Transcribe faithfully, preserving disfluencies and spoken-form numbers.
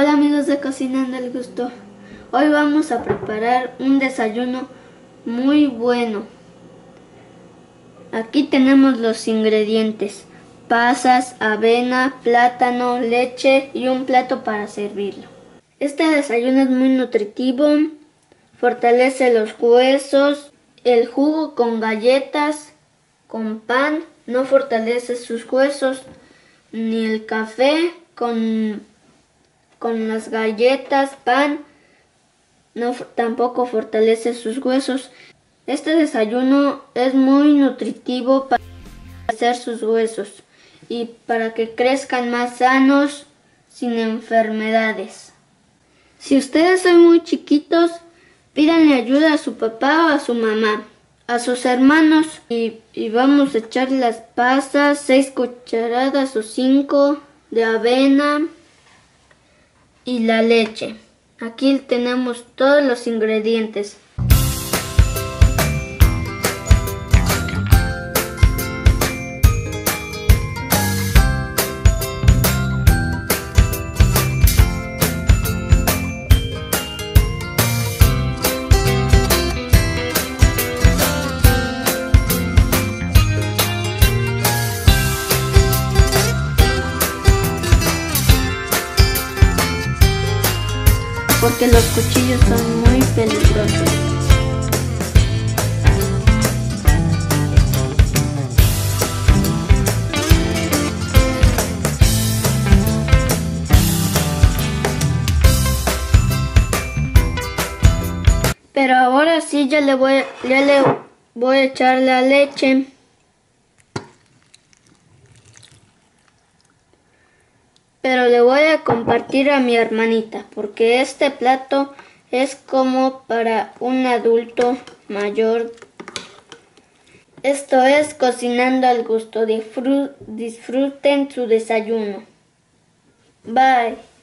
Hola amigos de Cocinando al Gusto. Hoy vamos a preparar un desayuno muy bueno. Aquí tenemos los ingredientes: pasas, avena, plátano, leche y un plato para servirlo. Este desayuno es muy nutritivo, fortalece los huesos. El jugo con galletas, con pan, no fortalece sus huesos, ni el café con Con las galletas, pan, no, tampoco fortalece sus huesos. Este desayuno es muy nutritivo para hacer sus huesos y para que crezcan más sanos, sin enfermedades. Si ustedes son muy chiquitos, pídanle ayuda a su papá o a su mamá, a sus hermanos. Y, y vamos a echar las pasas, seis cucharadas o cinco de avena. Y la leche. Aquí tenemos todos los ingredientes. Porque los cuchillos son muy peligrosos. Pero ahora sí ya le voy, ya le voy a echar la leche. Pero le voy a compartir a mi hermanita, porque este plato es como para un adulto mayor. Esto es Cocinando al Gusto. Disfruten su desayuno. Bye.